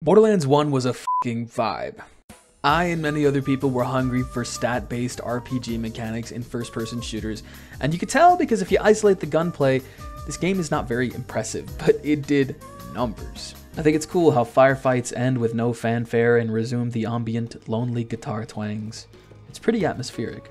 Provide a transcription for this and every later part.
Borderlands 1 was a f***ing vibe. I and many other people were hungry for stat-based RPG mechanics in first-person shooters, and you could tell because if you isolate the gunplay, this game is not very impressive, but it did numbers. I think it's cool how firefights end with no fanfare and resume the ambient, lonely guitar twangs. It's pretty atmospheric.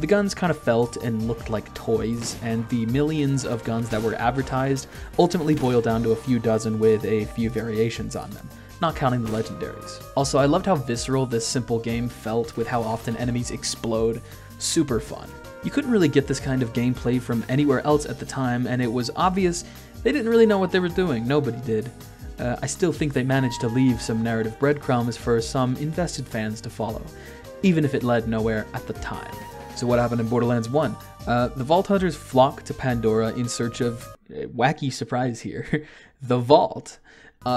The guns kind of felt and looked like toys, and the millions of guns that were advertised ultimately boiled down to a few dozen with a few variations on them, not counting the legendaries. Also, I loved how visceral this simple game felt with how often enemies explode. Super fun. You couldn't really get this kind of gameplay from anywhere else at the time, and it was obvious they didn't really know what they were doing. Nobody did. I still think they managed to leave some narrative breadcrumbs for some invested fans to follow, even if it led nowhere at the time. So what happened in Borderlands 1? The Vault Hunters flock to Pandora in search of, wacky surprise here, the Vault.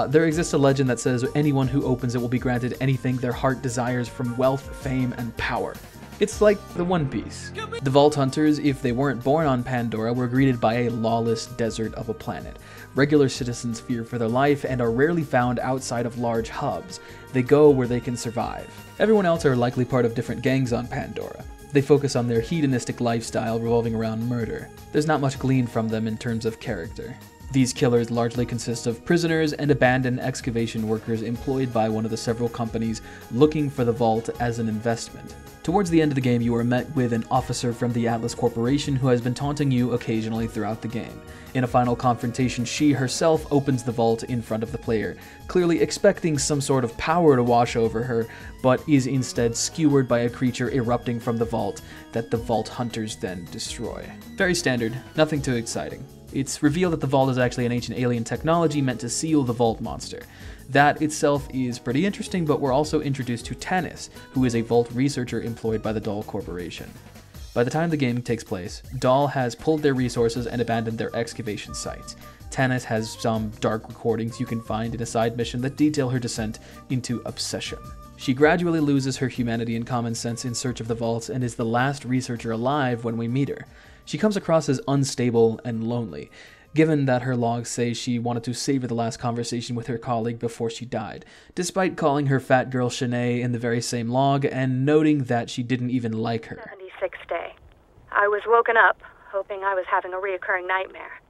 There exists a legend that says anyone who opens it will be granted anything their heart desires, from wealth, fame, and power. It's like the One Piece. The Vault Hunters, if they weren't born on Pandora, were greeted by a lawless desert of a planet. Regular citizens fear for their life and are rarely found outside of large hubs. They go where they can survive. Everyone else are likely part of different gangs on Pandora. They focus on their hedonistic lifestyle revolving around murder. There's not much gleaned from them in terms of character. These killers largely consist of prisoners and abandoned excavation workers employed by one of the several companies looking for the vault as an investment. Towards the end of the game, you are met with an officer from the Atlas Corporation who has been taunting you occasionally throughout the game. In a final confrontation, she herself opens the vault in front of the player, clearly expecting some sort of power to wash over her, but is instead skewered by a creature erupting from the vault that the Vault Hunters then destroy. Very standard, nothing too exciting. It's revealed that the vault is actually an ancient alien technology meant to seal the vault monster. That itself is pretty interesting, but we're also introduced to Tannis, who is a vault researcher employed by the Doll Corporation. By the time the game takes place, Doll has pulled their resources and abandoned their excavation sites. Tannis has some dark recordings you can find in a side mission that detail her descent into obsession. She gradually loses her humanity and common sense in search of the vaults and is the last researcher alive when we meet her. She comes across as unstable and lonely, given that her logs say she wanted to savor the last conversation with her colleague before she died, despite calling her fat girl Shanae in the very same log and noting that she didn't even like her. 76th day. I was woken up, hoping I was having a reoccurring nightmare.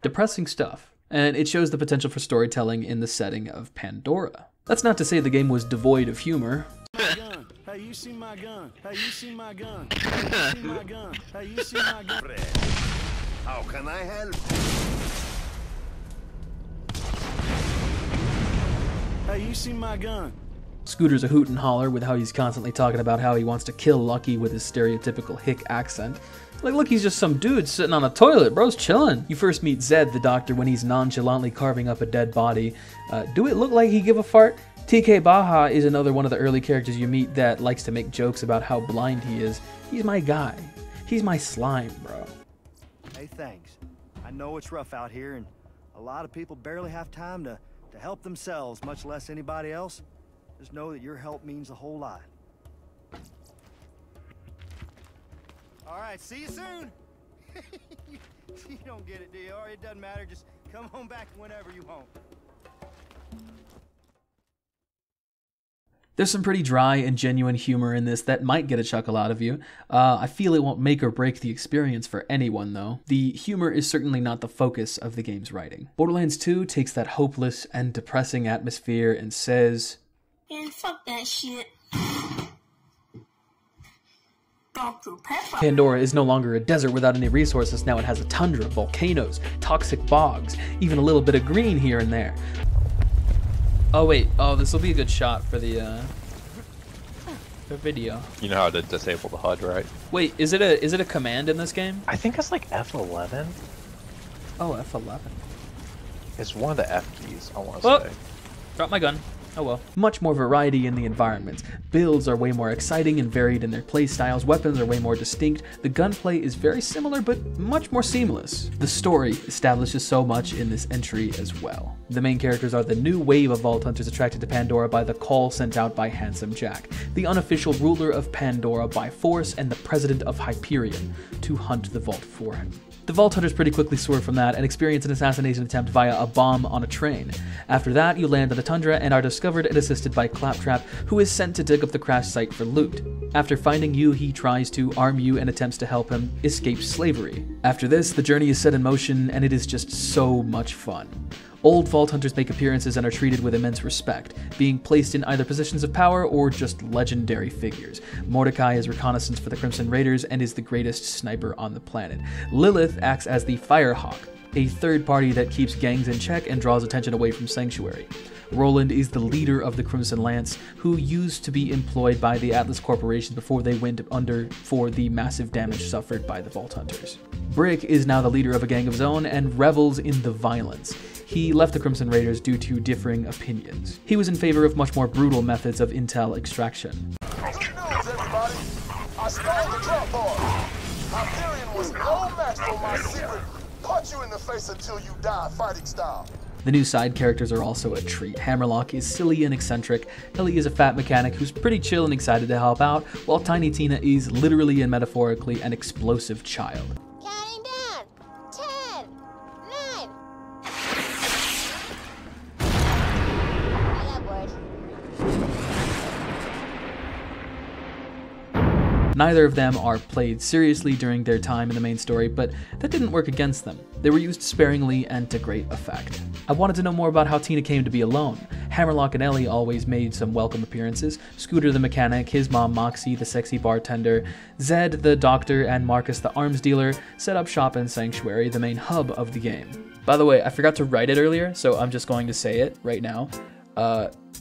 Depressing stuff, and it shows the potential for storytelling in the setting of Pandora. That's not to say the game was devoid of humor. Hey, you see my gun? Hey, you see my gun? Hey, you see my gun? Hey, you see my gun? How can I help? Hey, you see my gun? Scooter's a hoot and holler with how he's constantly talking about how he wants to kill Lucky with his stereotypical hick accent. Like, look, he's just some dude sitting on a toilet, bro's chilling. You first meet Zed, the doctor, when he's nonchalantly carving up a dead body. Do it look like he give a fart? TK Baja is another one of the early characters you meet that likes to make jokes about how blind he is. He's my guy. He's my slime, bro. Hey, thanks. I know it's rough out here, and a lot of people barely have time to help themselves, much less anybody else. Just know that your help means a whole lot. All right, see you soon. You don't get it, DR. It doesn't matter. Just come home back whenever you want. There's some pretty dry and genuine humor in this that might get a chuckle out of you. I feel it won't make or break the experience for anyone, though. The humor is certainly not the focus of the game's writing. Borderlands 2 takes that hopeless and depressing atmosphere and says, "Man, fuck that shit." Pandora is no longer a desert without any resources. Now it has a tundra, volcanoes, toxic bogs, even a little bit of green here and there. Oh wait, oh, this will be a good shot for the video. You know how to disable the HUD, right? Wait, is it a command in this game? I think it's like F11. Oh, F11. It's one of the F keys, I want to say. Drop my gun. Oh well. Much more variety in the environments. Builds are way more exciting and varied in their playstyles. Weapons are way more distinct. The gunplay is very similar, but much more seamless. The story establishes so much in this entry as well. The main characters are the new wave of Vault Hunters attracted to Pandora by the call sent out by Handsome Jack, the unofficial ruler of Pandora by force and the president of Hyperion, to hunt the vault for him. The Vault Hunters pretty quickly swerve from that and experience an assassination attempt via a bomb on a train. After that, you land on a tundra and are discovered and assisted by Claptrap, who is sent to dig up the crash site for loot. After finding you, he tries to arm you and attempts to help him escape slavery. After this, the journey is set in motion, and it is just so much fun. Old Vault Hunters make appearances and are treated with immense respect, being placed in either positions of power or just legendary figures. Mordecai is reconnaissance for the Crimson Raiders and is the greatest sniper on the planet. Lilith acts as the Firehawk, a third party that keeps gangs in check and draws attention away from Sanctuary. Roland is the leader of the Crimson Lance, who used to be employed by the Atlas Corporation before they went under for the massive damage suffered by the Vault Hunters. Brick is now the leader of a gang of his own and revels in the violence. He left the Crimson Raiders due to differing opinions. He was in favor of much more brutal methods of intel extraction. Good news, everybody! I stole the drop bar! Hyperion was no match for my secret! Punch you in the face until you die, fighting style! The new side characters are also a treat. Hammerlock is silly and eccentric, Ellie is a fat mechanic who's pretty chill and excited to help out, while Tiny Tina is literally and metaphorically an explosive child. Neither of them are played seriously during their time in the main story, but that didn't work against them. They were used sparingly and to great effect. I wanted to know more about how Tina came to be alone. Hammerlock and Ellie always made some welcome appearances. Scooter the mechanic, his mom Moxie the sexy bartender, Zed the doctor, and Marcus the arms dealer set up shop in Sanctuary, the main hub of the game. By the way, I forgot to write it earlier, so I'm just going to say it right now.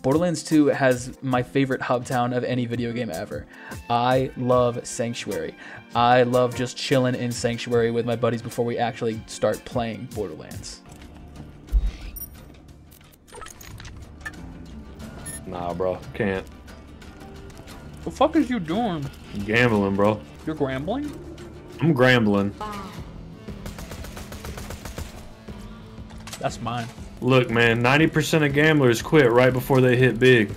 Borderlands 2 has my favorite hub town of any video game ever. I love Sanctuary. I love just chilling in Sanctuary with my buddies before we actually start playing Borderlands. Nah, bro, can't. The fuck is you doing? I'm gambling, bro. You're grambling? I'm grambling. That's mine. Look, man, 90% of gamblers quit right before they hit big.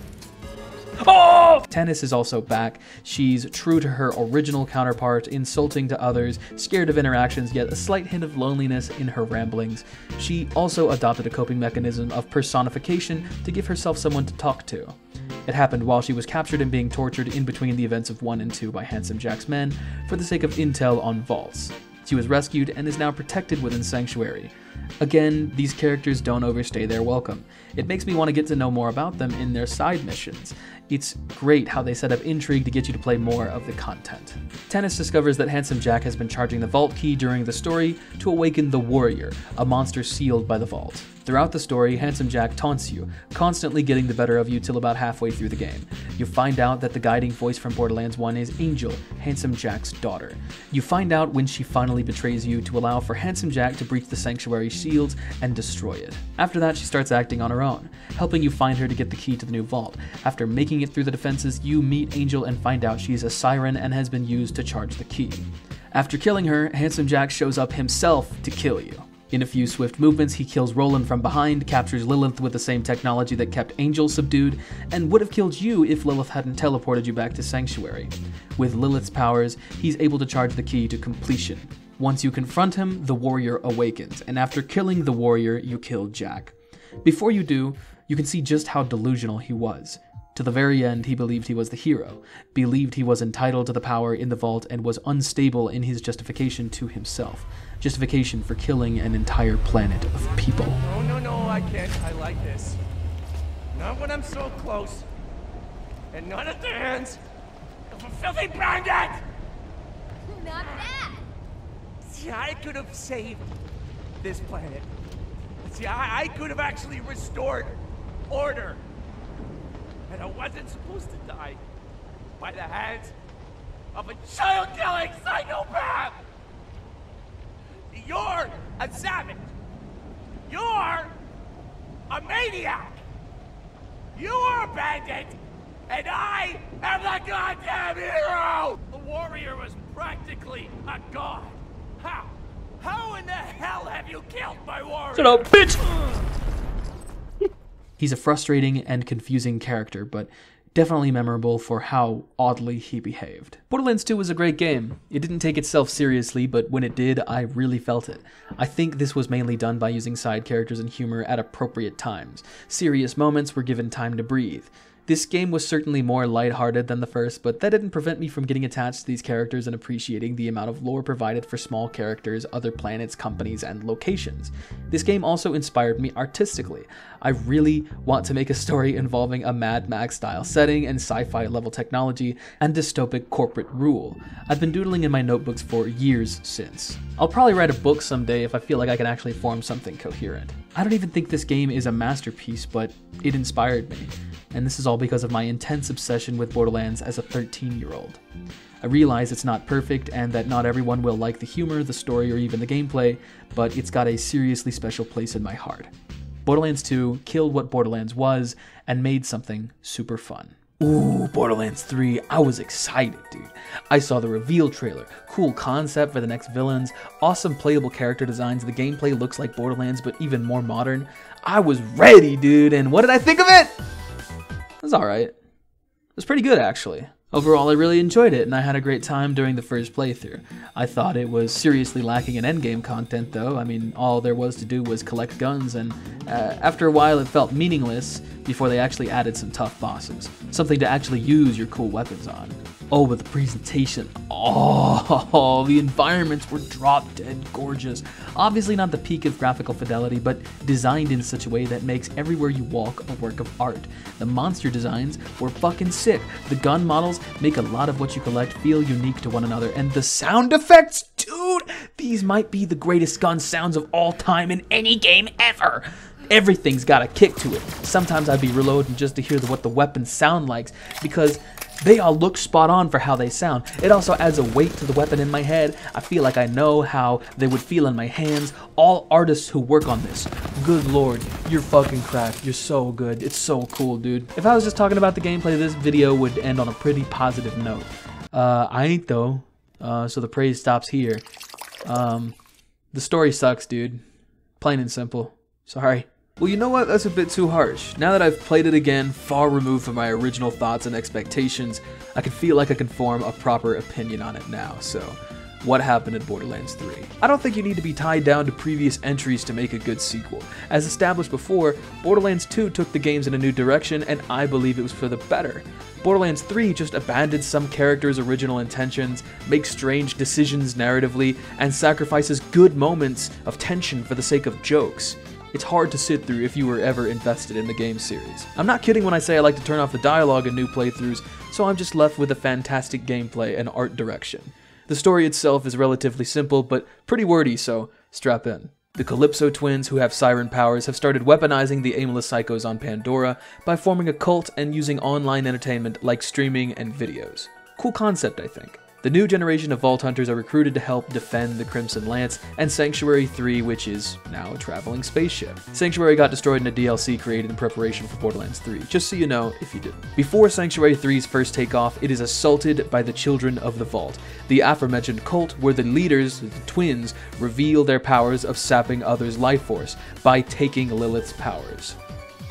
Oh! Tannis is also back. She's true to her original counterpart, insulting to others, scared of interactions, yet a slight hint of loneliness in her ramblings. She also adopted a coping mechanism of personification to give herself someone to talk to. It happened while she was captured and being tortured in between the events of 1 and 2 by Handsome Jack's men for the sake of intel on vaults. She was rescued and is now protected within Sanctuary. Again, these characters don't overstay their welcome. It makes me want to get to know more about them in their side missions. It's great how they set up intrigue to get you to play more of the content. Tannis discovers that Handsome Jack has been charging the vault key during the story to awaken the Warrior, a monster sealed by the vault. Throughout the story, Handsome Jack taunts you, constantly getting the better of you till about halfway through the game. You find out that the guiding voice from Borderlands 1 is Angel, Handsome Jack's daughter. You find out when she finally betrays you to allow for Handsome Jack to breach the Sanctuary shields and destroy it. After that, she starts acting on her own, helping you find her to get the key to the new vault. After making it through the defenses, you meet Angel and find out she's a siren and has been used to charge the key. After killing her, Handsome Jack shows up himself to kill you. In a few swift movements, he kills Roland from behind, captures Lilith with the same technology that kept Angel subdued, and would have killed you if Lilith hadn't teleported you back to Sanctuary. With Lilith's powers, he's able to charge the key to completion. Once you confront him, the Warrior awakens, and after killing the Warrior, you kill Jack. Before you do, you can see just how delusional he was. To the very end, he believed he was the hero, believed he was entitled to the power in the vault, and was unstable in his justification to himself. Justification for killing an entire planet of people. No, no, no, I can't. I like this. Not when I'm so close. And not at the hands of a filthy bandit! Not that! See, I could have saved this planet. See, I could have actually restored order. And I wasn't supposed to die by the hands of a child-killing psychopath! You're a savage! You're a maniac! You're a bandit! And I am the goddamn hero! The Warrior was practically a god. How? How in the hell have you killed my Warrior? Shut up, bitch! He's a frustrating and confusing character, but definitely memorable for how oddly he behaved. Borderlands 2 was a great game. It didn't take itself seriously, but when it did, I really felt it. I think this was mainly done by using side characters and humor at appropriate times. Serious moments were given time to breathe. This game was certainly more lighthearted than the first, but that didn't prevent me from getting attached to these characters and appreciating the amount of lore provided for small characters, other planets, companies, and locations. This game also inspired me artistically. I really want to make a story involving a Mad Max-style setting and sci-fi level technology and dystopic corporate rule. I've been doodling in my notebooks for years since. I'll probably write a book someday if I feel like I can actually form something coherent. I don't even think this game is a masterpiece, but it inspired me. And this is all because of my intense obsession with Borderlands as a 13-year-old. I realize it's not perfect and that not everyone will like the humor, the story, or even the gameplay, but it's got a seriously special place in my heart. Borderlands 2 killed what Borderlands was and made something super fun. Ooh, Borderlands 3, I was excited, dude. I saw the reveal trailer, cool concept for the next villains, awesome playable character designs, the gameplay looks like Borderlands but even more modern. I was ready, dude, and what did I think of it? It was alright. It was pretty good, actually. Overall, I really enjoyed it, and I had a great time during the first playthrough. I thought it was seriously lacking in endgame content, though. I mean, all there was to do was collect guns, and after a while it felt meaningless before they actually added some tough bosses. Something to actually use your cool weapons on. Oh, but the presentation. Oh, the environments were drop-dead gorgeous. Obviously not the peak of graphical fidelity, but designed in such a way that makes everywhere you walk a work of art. The monster designs were fucking sick. The gun models make a lot of what you collect feel unique to one another. And the sound effects, dude! These might be the greatest gun sounds of all time in any game ever. Everything's got a kick to it. Sometimes I'd be reloading just to hear what the weapons sound like, because they all look spot on for how they sound. It also adds a weight to the weapon in my head. I feel like I know how they would feel in my hands. All artists who work on this, good lord, you're fucking cracked. You're so good. It's so cool, dude. If I was just talking about the gameplay, this video would end on a pretty positive note. I ain't though, so the praise stops here. The story sucks, dude. Plain and simple. Sorry. Well, you know what? That's a bit too harsh. Now that I've played it again, far removed from my original thoughts and expectations, I can feel like I can form a proper opinion on it now, so what happened in Borderlands 3? I don't think you need to be tied down to previous entries to make a good sequel. As established before, Borderlands 2 took the games in a new direction, and I believe it was for the better. Borderlands 3 just abandoned some characters' original intentions, makes strange decisions narratively, and sacrifices good moments of tension for the sake of jokes. It's hard to sit through if you were ever invested in the game series. I'm not kidding when I say I like to turn off the dialogue in new playthroughs, so I'm just left with a fantastic gameplay and art direction. The story itself is relatively simple, but pretty wordy, so strap in. The Calypso twins, who have siren powers, have started weaponizing the aimless psychos on Pandora by forming a cult and using online entertainment like streaming and videos. Cool concept, I think. The new generation of Vault Hunters are recruited to help defend the Crimson Lance and Sanctuary 3, which is now a traveling spaceship. Sanctuary got destroyed in a DLC created in preparation for Borderlands 3, just so you know if you didn't. Before Sanctuary 3's first takeoff, it is assaulted by the Children of the Vault, the aforementioned cult where the leaders, the twins, reveal their powers of sapping others' life force by taking Lilith's powers.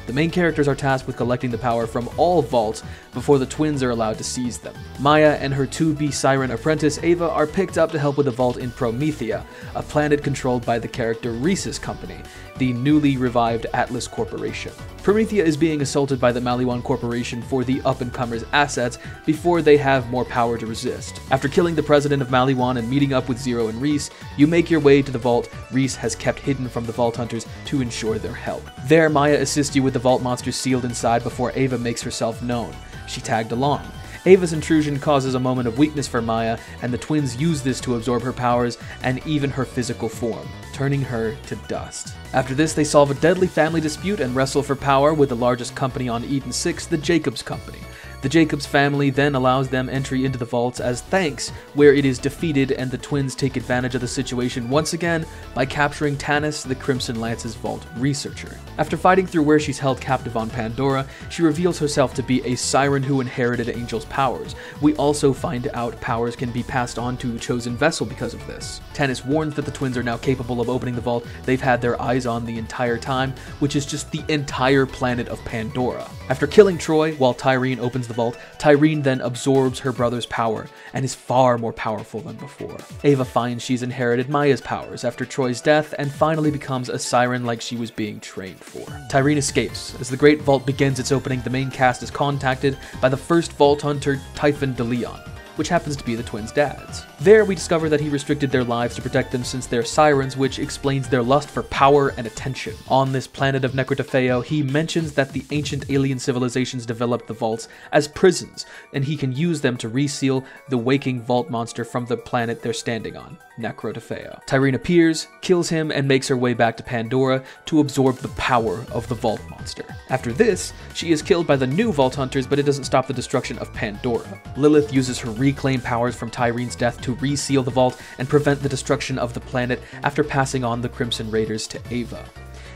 The main characters are tasked with collecting the power from all vaults before the twins are allowed to seize them. Maya and her to-be siren apprentice Ava are picked up to help with the vault in Promethea, a planet controlled by the character Rhys's company, the newly revived Atlas Corporation. Promethea is being assaulted by the Maliwan Corporation for the up-and-comers' assets before they have more power to resist. After killing the president of Maliwan and meeting up with Zero and Rhys, you make your way to the vault Rhys has kept hidden from the Vault Hunters to ensure their help. There, Maya assists you with the vault monsters sealed inside before Ava makes herself known. She tagged along. Ava's intrusion causes a moment of weakness for Maya, and the twins use this to absorb her powers and even her physical form, turning her to dust. After this, they solve a deadly family dispute and wrestle for power with the largest company on Eden 6, the Jacobs Company. The Jacobs family then allows them entry into the vaults as thanks, where it is defeated and the twins take advantage of the situation once again by capturing Tannis, the Crimson Lance's vault researcher. After fighting through where she's held captive on Pandora, she reveals herself to be a siren who inherited Angel's powers. We also find out powers can be passed on to a chosen vessel because of this. Tannis warns that the twins are now capable of opening the vault they've had their eyes on the entire time, which is just the entire planet of Pandora. After killing Troy, while Tyreen opens the vault, Tyreen then absorbs her brother's power and is far more powerful than before. Ava finds she's inherited Maya's powers after Troy's death and finally becomes a siren like she was being trained for. Tyreen escapes. As the Great Vault begins its opening, the main cast is contacted by the first Vault Hunter, Typhon de Leon, which happens to be the twins' dads. There, we discover that he restricted their lives to protect them since they're sirens, which explains their lust for power and attention. On this planet of Necrotafeyo, he mentions that the ancient alien civilizations developed the vaults as prisons, and he can use them to reseal the waking vault monster from the planet they're standing on, Necrotafeyo. Tyreen appears, kills him, and makes her way back to Pandora to absorb the power of the vault monster. After this, she is killed by the new Vault Hunters, but it doesn't stop the destruction of Pandora. Lilith uses her reclaim powers from Tyreen's death to reseal the vault and prevent the destruction of the planet after passing on the Crimson Raiders to Ava.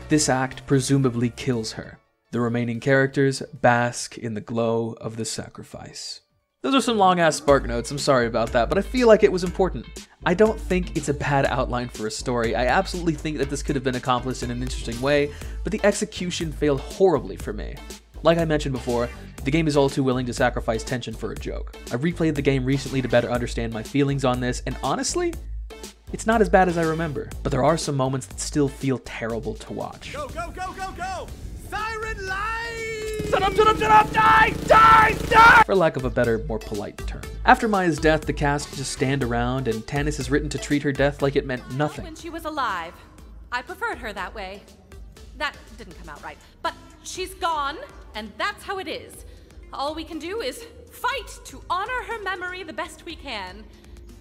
This act presumably kills her. The remaining characters bask in the glow of the sacrifice. Those are some long-ass spark notes, I'm sorry about that, but I feel like it was important. I don't think it's a bad outline for a story. I absolutely think that this could have been accomplished in an interesting way, but the execution failed horribly for me. Like I mentioned before, the game is all too willing to sacrifice tension for a joke. I replayed the game recently to better understand my feelings on this, and honestly, it's not as bad as I remember. But there are some moments that still feel terrible to watch. Go, go, go, go, go! Siren light! Shut up! Die! Die! Die! For lack of a better, more polite term. After Maya's death, the cast just stand around, and Tannis is written to treat her death like it meant nothing. When she was alive, I preferred her that way. That didn't come out right, but she's gone, and that's how it is. All we can do is fight to honor her memory the best we can.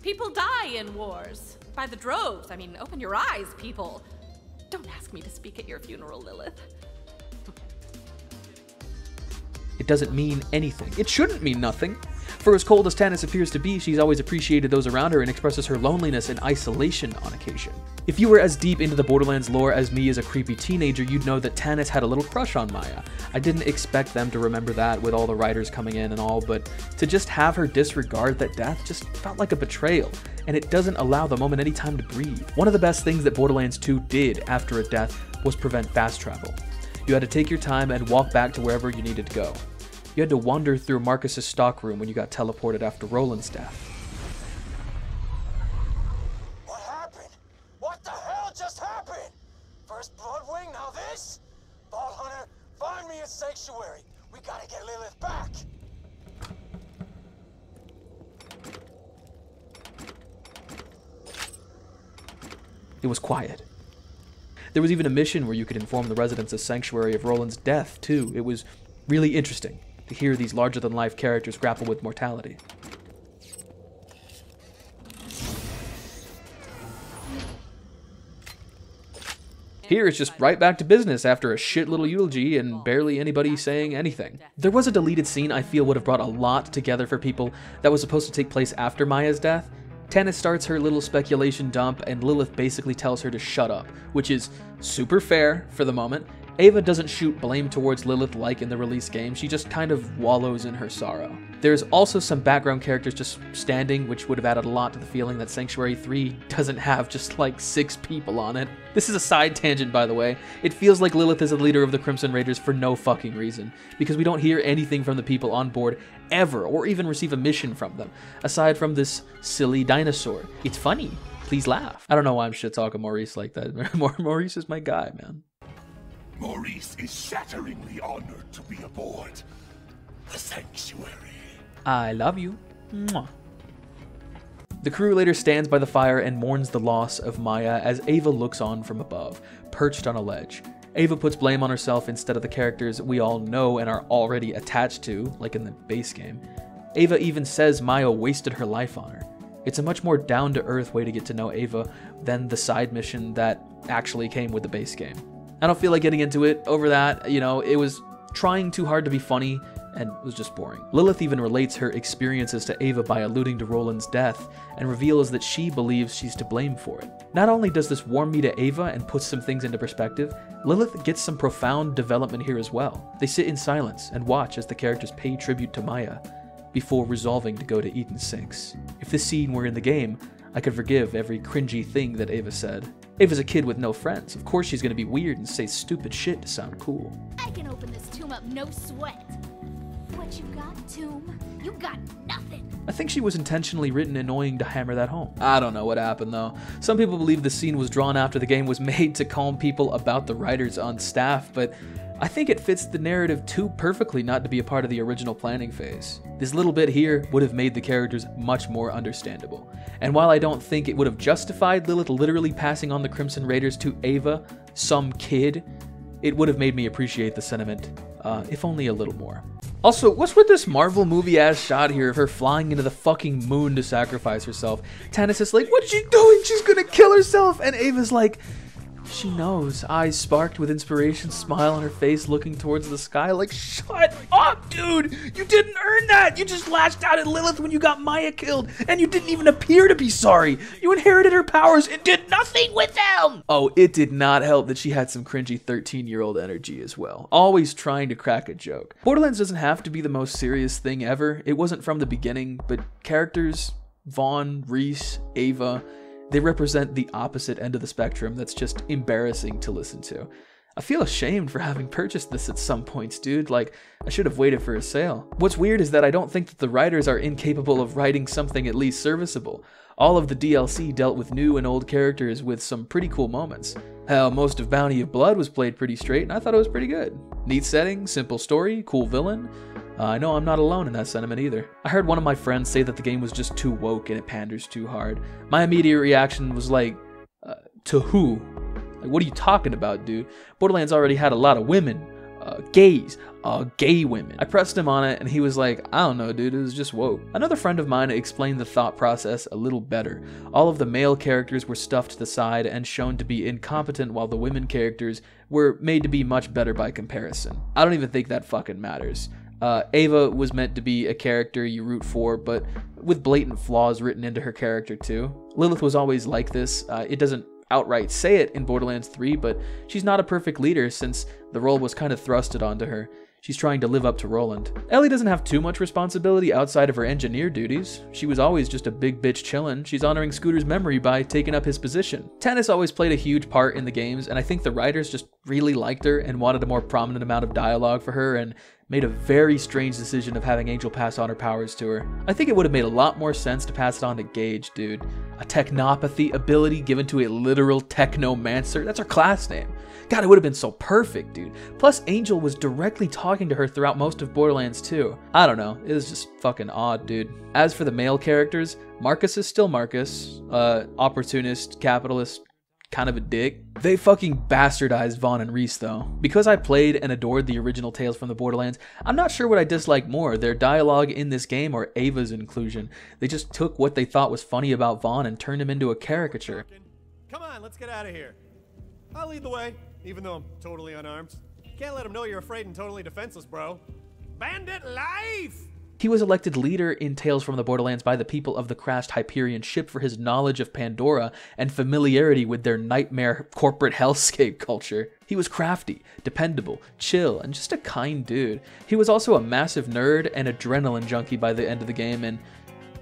People die in wars. By the droves. I mean, open your eyes, people. Don't ask me to speak at your funeral, Lilith. It doesn't mean anything. It shouldn't mean nothing. For as cold as Tannis appears to be, she's always appreciated those around her and expresses her loneliness and isolation on occasion. If you were as deep into the Borderlands lore as me as a creepy teenager, you'd know that Tannis had a little crush on Maya. I didn't expect them to remember that with all the writers coming in and all, but to just have her disregard that death just felt like a betrayal, and it doesn't allow the moment any time to breathe. One of the best things that Borderlands 2 did after a death was prevent fast travel. You had to take your time and walk back to wherever you needed to go. You had to wander through Marcus's stockroom when you got teleported after Roland's death. What happened? What the hell just happened? First Bloodwing, now this? Vault Hunter, find me a sanctuary. We gotta get Lilith back. It was quiet. There was even a mission where you could inform the residents of Sanctuary of Roland's death, too. It was really interesting to hear these larger-than-life characters grapple with mortality. Here, it's just right back to business after a shit little eulogy and barely anybody saying anything. There was a deleted scene I feel would have brought a lot together for people that was supposed to take place after Maya's death. Tannis starts her little speculation dump, and Lilith basically tells her to shut up, which is super fair for the moment. Ava doesn't shoot blame towards Lilith like in the release game, she just kind of wallows in her sorrow. There's also some background characters just standing, which would have added a lot to the feeling that Sanctuary 3 doesn't have just like 6 people on it. This is a side tangent, by the way. It feels like Lilith is the leader of the Crimson Raiders for no fucking reason, because we don't hear anything from the people on board ever, or even receive a mission from them, aside from this silly dinosaur. It's funny, please laugh. I don't know why I'm shit talking Maurice like that. Maurice is my guy, man. Maurice is shatteringly honored to be aboard the Sanctuary. I love you. Mwah. The crew later stands by the fire and mourns the loss of Maya as Ava looks on from above, perched on a ledge. Ava puts blame on herself instead of the characters we all know and are already attached to, like in the base game. Ava even says Maya wasted her life on her. It's a much more down-to-earth way to get to know Ava than the side mission that actually came with the base game. I don't feel like getting into it over that, you know, it was trying too hard to be funny and was just boring. Lilith even relates her experiences to Ava by alluding to Roland's death and reveals that she believes she's to blame for it. Not only does this warm me to Ava and puts some things into perspective, Lilith gets some profound development here as well. They sit in silence and watch as the characters pay tribute to Maya before resolving to go to Eden 6. If this scene were in the game, I could forgive every cringy thing that Ava said. Ava's a kid with no friends. Of course she's gonna be weird and say stupid shit to sound cool. I can open this tomb up, no sweat. what you got, Tomb. You got nothing. I think she was intentionally written annoying to hammer that home. I don't know what happened though. Some people believe the scene was drawn after the game was made to calm people about the writers on staff, but I think it fits the narrative too perfectly not to be a part of the original planning phase. This little bit here would have made the characters much more understandable. And while I don't think it would have justified Lilith literally passing on the Crimson Raiders to Ava, some kid, it would have made me appreciate the sentiment, if only a little more. Also, what's with this Marvel movie-ass shot here of her flying into the fucking moon to sacrifice herself? Tannis is like, what's she doing? She's gonna kill herself! And Ava's like, she knows. Eyes sparked with inspiration, smile on her face, looking towards the sky like, shut up, dude! You didn't earn that! You just lashed out at Lilith when you got Maya killed, and you didn't even appear to be sorry! You inherited her powers and did nothing with them! Oh, it did not help that she had some cringy 13-year-old energy as well, always trying to crack a joke. Borderlands doesn't have to be the most serious thing ever. It wasn't from the beginning, but characters, Vaughn, Rhys, Ava, they represent the opposite end of the spectrum that's just embarrassing to listen to. I feel ashamed for having purchased this at some points, dude. Like, I should have waited for a sale. What's weird is that I don't think that the writers are incapable of writing something at least serviceable. All of the DLC dealt with new and old characters with some pretty cool moments. Hell, most of Bounty of Blood was played pretty straight, and I thought it was pretty good. Neat setting, simple story, cool villain. I know I'm not alone in that sentiment either. I heard one of my friends say that the game was just too woke and it panders too hard. My immediate reaction was like, to who? Like, what are you talking about, dude? Borderlands already had a lot of women, gays, gay women. I pressed him on it and he was like, I don't know, dude, it was just woke. Another friend of mine explained the thought process a little better. All of the male characters were stuffed to the side and shown to be incompetent while the women characters were made to be much better by comparison. I don't even think that fucking matters. Ava was meant to be a character you root for, but with blatant flaws written into her character too. Lilith was always like this. It doesn't outright say it in Borderlands 3, but she's not a perfect leader since the role was kind of thrusted onto her. She's trying to live up to Roland. Ellie doesn't have too much responsibility outside of her engineer duties. She was always just a big bitch chillin'. She's honoring Scooter's memory by taking up his position. Tannis always played a huge part in the games, and I think the writers just really liked her and wanted a more prominent amount of dialogue for her and made a very strange decision of having Angel pass on her powers to her. I think it would have made a lot more sense to pass it on to Gage, dude. A technopathy ability given to a literal technomancer. That's her class name. God, it would have been so perfect, dude. Plus, Angel was directly talking to her throughout most of Borderlands 2. I don't know, it was just fucking odd, dude. As for the male characters, Marcus is still Marcus. Opportunist, capitalist, kind of a dick. They fucking bastardized Vaughn and Rhys though. Because I played and adored the original Tales from the Borderlands, I'm not sure what I dislike more, their dialogue in this game or Ava's inclusion. They just took what they thought was funny about Vaughn and turned him into a caricature. Come on, let's get out of here. I'll lead the way, even though I'm totally unarmed. Can't let him know you're afraid and totally defenseless, bro. Bandit life! He was elected leader in Tales from the Borderlands by the people of the crashed Hyperion ship for his knowledge of Pandora and familiarity with their nightmare corporate hellscape culture. He was crafty, dependable, chill, and just a kind dude. He was also a massive nerd and adrenaline junkie by the end of the game, and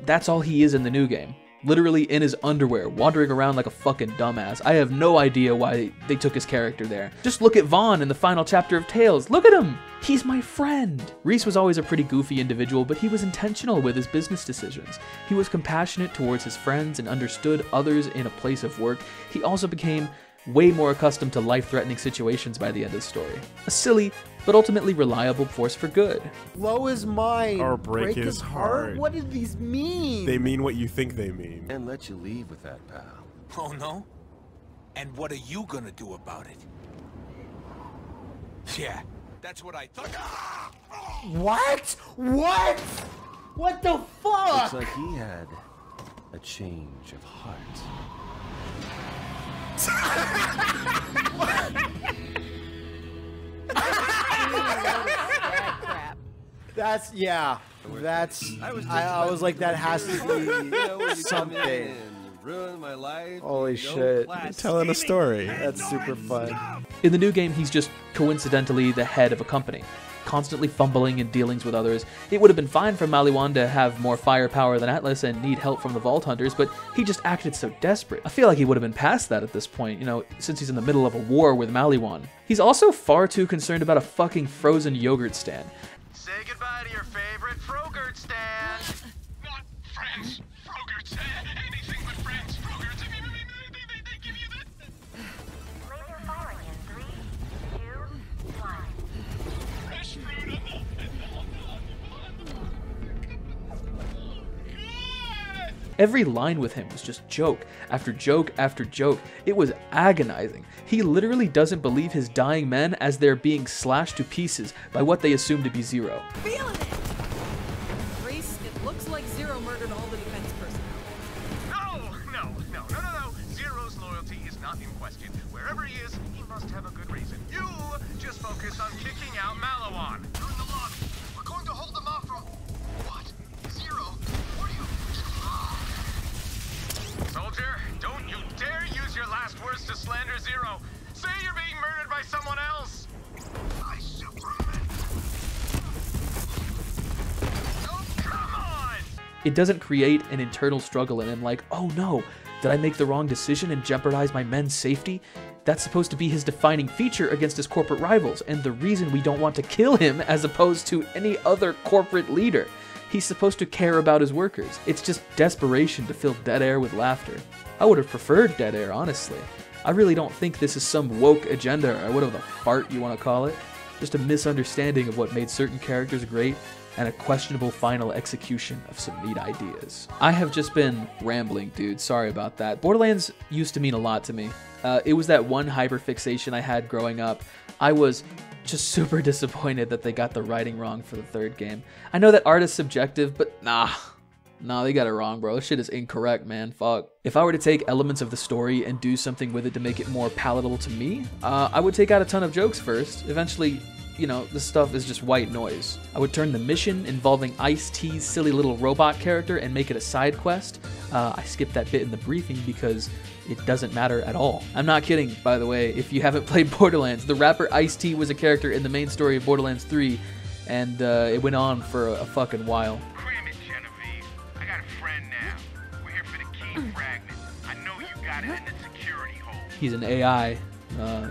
that's all he is in the new game. Literally in his underwear, wandering around like a fucking dumbass. I have no idea why they took his character there. Just look at Vaughn in the final chapter of Tales. Look at him! He's my friend! Rhys was always a pretty goofy individual, but he was intentional with his business decisions. He was compassionate towards his friends and understood others in a place of work. He also became way more accustomed to life-threatening situations by the end of the story. A silly, but ultimately reliable force for good. Low is mine, or break his heart. What do these mean? They mean what you think they mean. And let you leave with that, pal. Oh no? And what are you gonna do about it? Yeah, that's what I thought. What? What? What the fuck? It's like he had a change of heart. That's, yeah, that's, I was like, that has to be something. Holy shit. You're telling a story. That's super fun. In the new game, he's just coincidentally the head of a company, constantly fumbling and dealings with others. It would have been fine for Maliwan to have more firepower than Atlas and need help from the Vault Hunters, but he just acted so desperate. I feel like he would have been past that at this point, you know, since he's in the middle of a war with Maliwan. He's also far too concerned about a fucking frozen yogurt stand. Say goodbye to your Every line with him was just joke after joke after joke. It was agonizing. He literally doesn't believe his dying men as they're being slashed to pieces by what they assume to be Zero. Feeling it! Rhys, it looks like Zero murdered all the defense personnel. No. Zero's loyalty is not in question. Wherever he is, he must have a good reason. You just focus on kicking out Malawan. You're in the lock. We're going to hold them off from... What? Zero? Soldier, don't you dare use your last words to slander Zero. Say you're being murdered by someone else. I Superman. Oh, come on! It doesn't create an internal struggle in him like, oh no, did I make the wrong decision and jeopardize my men's safety? That's supposed to be his defining feature against his corporate rivals, and the reason we don't want to kill him as opposed to any other corporate leader. He's supposed to care about his workers. It's just desperation to fill dead air with laughter. I would have preferred dead air, honestly. I really don't think this is some woke agenda or whatever the fart you want to call it. Just a misunderstanding of what made certain characters great and a questionable final execution of some neat ideas. I have just been rambling, dude. Sorry about that. Borderlands used to mean a lot to me. It was that one hyperfixation I had growing up. I was just super disappointed that they got the writing wrong for the third game. I know that art is subjective, but nah, they got it wrong, bro. This shit is incorrect, man. Fuck. If I were to take elements of the story and do something with it to make it more palatable to me, I would take out a ton of jokes first. Eventually, you know, this stuff is just white noise. I would turn the mission involving Ice-T's silly little robot character and make it a side quest. I skipped that bit in the briefing because it doesn't matter at all. I'm not kidding, by the way, if you haven't played Borderlands. The rapper Ice-T was a character in the main story of Borderlands 3, and it went on for a fucking while. Cram it, Genevieve. I got a friend now. We're here for the key fragment. I know you got it in the security hole. He's an AI.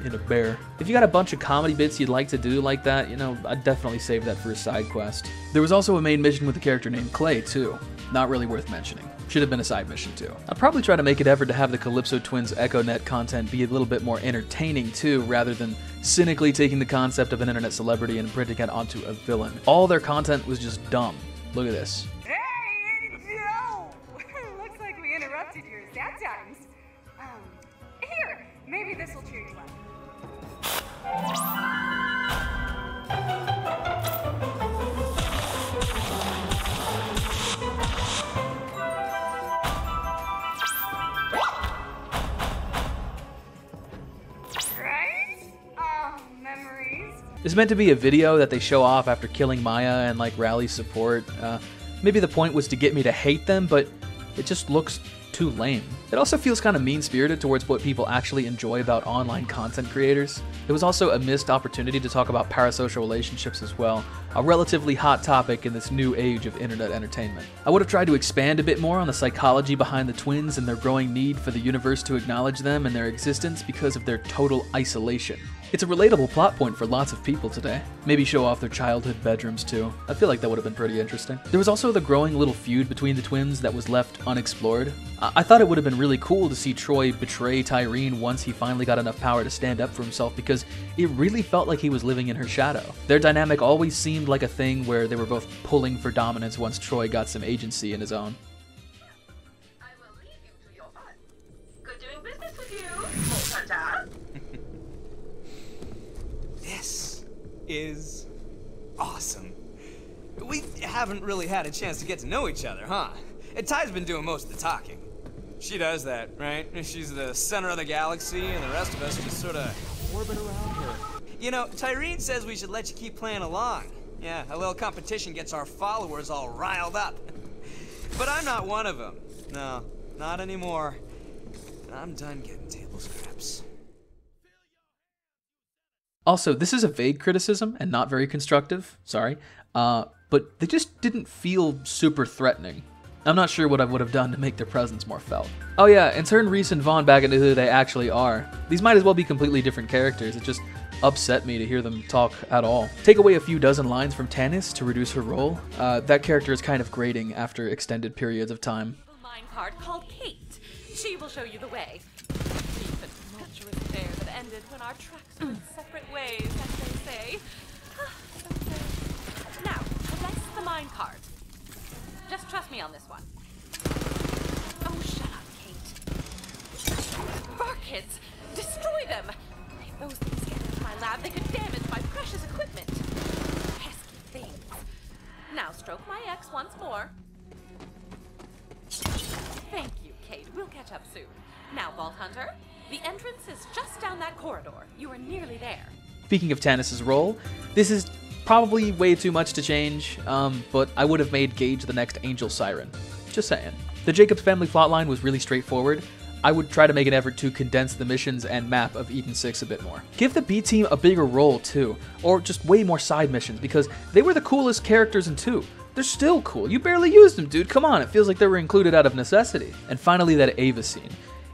In a bear. If you got a bunch of comedy bits you'd like to do like that, you know, I'd definitely save that for a side quest. There was also a main mission with a character named Clay, too. Not really worth mentioning. Should have been a side mission, too. I'd probably try to make an effort to have the Calypso Twins EchoNet content be a little bit more entertaining, too, rather than cynically taking the concept of an internet celebrity and printing it onto a villain. All their content was just dumb. Look at this. Hey, Joe! Looks like we interrupted your sad times. Here, maybe this will cheer you up. Right? Oh, memories. It's meant to be a video that they show off after killing Maya and like rally support. Maybe the point was to get me to hate them, but it just looks too lame. It also feels kind of mean-spirited towards what people actually enjoy about online content creators. It was also a missed opportunity to talk about parasocial relationships as well, a relatively hot topic in this new age of internet entertainment. I would have tried to expand a bit more on the psychology behind the twins and their growing need for the universe to acknowledge them and their existence because of their total isolation. It's a relatable plot point for lots of people today. Maybe show off their childhood bedrooms too. I feel like that would have been pretty interesting. There was also the growing little feud between the twins that was left unexplored. I thought it would have been really cool to see Troy betray Tyreen once he finally got enough power to stand up for himself, because it really felt like he was living in her shadow. Their dynamic always seemed like a thing where they were both pulling for dominance once Troy got some agency in his own. I will leave you to your fun. Good doing business with you, Volta. This is awesome. We haven't really had a chance to get to know each other, huh? Ty's been doing most of the talking. She does that, right? She's the center of the galaxy, and the rest of us just sort of orbit around her. You know, Tyreen says we should let you keep playing along. Yeah, a little competition gets our followers all riled up. But I'm not one of them. No, not anymore. I'm done getting table scraps. Also, this is a vague criticism and not very constructive, sorry, but they just didn't feel super threatening. I'm not sure what I would have done to make their presence more felt. Oh yeah, and turn Rhys and Vaughn back into who they actually are. These might as well be completely different characters. It just upset me to hear them talk at all. Take away a few dozen lines from Tannis to reduce her role. That character is kind of grating after extended periods of time. Minecart called Kate. She will show you the way. Ended when our tracks went separate ways, as they say. Now, collect the minecart. Just trust me on this one. Oh, shut up, Kate. Rockets! Destroy them! If those things get into my lab, they could damage my precious equipment. Pesky things. Now stroke my ex once more. Thank you, Kate. We'll catch up soon. Now, Vault Hunter, the entrance is just down that corridor. You are nearly there. Speaking of Tannis' role, this is probably way too much to change, but I would have made Gage the next Angel Siren. Just saying. The Jacobs family plotline was really straightforward. I would try to make an effort to condense the missions and map of Eden 6 a bit more. Give the B team a bigger role too, or just way more side missions, because they were the coolest characters in 2. They're still cool. You barely used them, dude. Come on, it feels like they were included out of necessity. And finally, that Ava scene.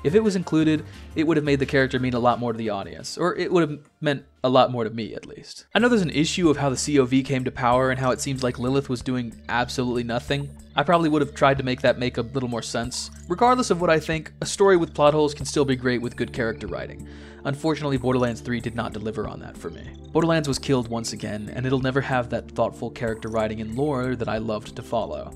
If it was included, it would have made the character mean a lot more to the audience, or it would have meant a lot more to me, at least. I know there's an issue of how the COV came to power and how it seems like Lilith was doing absolutely nothing. I probably would have tried to make that make a little more sense. Regardless of what I think, a story with plot holes can still be great with good character writing. Unfortunately, Borderlands 3 did not deliver on that for me. Borderlands was killed once again, and it'll never have that thoughtful character writing and lore that I loved to follow.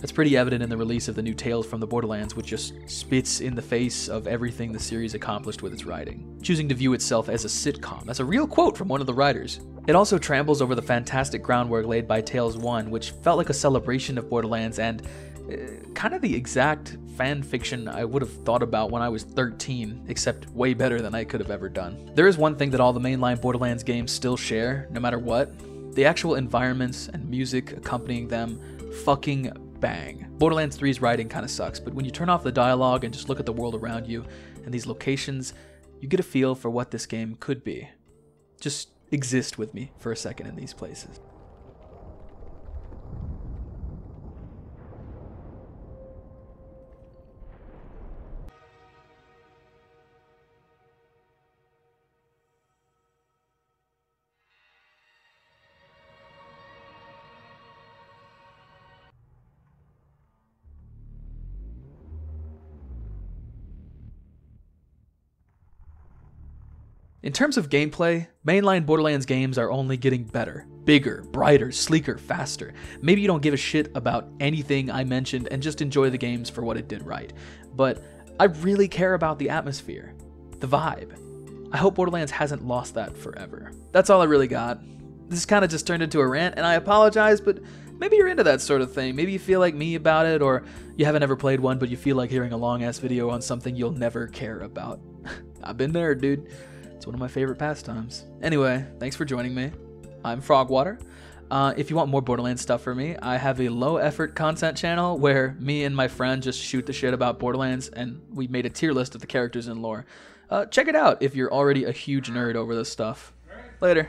That's pretty evident in the release of the new Tales from the Borderlands, which just spits in the face of everything the series accomplished with its writing, choosing to view itself as a sitcom. That's a real quote from one of the writers. It also tramples over the fantastic groundwork laid by Tales 1, which felt like a celebration of Borderlands and kind of the exact fan fiction I would have thought about when I was 13, except way better than I could have ever done. There is one thing that all the mainline Borderlands games still share, no matter what. The actual environments and music accompanying them fucking bang. Borderlands 3's writing kind of sucks, but when you turn off the dialogue and just look at the world around you and these locations, you get a feel for what this game could be. Just exist with me for a second in these places. In terms of gameplay, mainline Borderlands games are only getting better, bigger, brighter, sleeker, faster. Maybe you don't give a shit about anything I mentioned and just enjoy the games for what it did right, but I really care about the atmosphere, the vibe. I hope Borderlands hasn't lost that forever. That's all I really got. This kind of just turned into a rant, and I apologize, but maybe you're into that sort of thing. Maybe you feel like me about it, or you haven't ever played one, but you feel like hearing a long-ass video on something you'll never care about. I've been there, dude. It's one of my favorite pastimes. Anyway, thanks for joining me. I'm Frogwater. If you want more Borderlands stuff from me, I have a low-effort content channel where me and my friend just shoot the shit about Borderlands, and we made a tier list of the characters and lore. Check it out if you're already a huge nerd over this stuff. Later.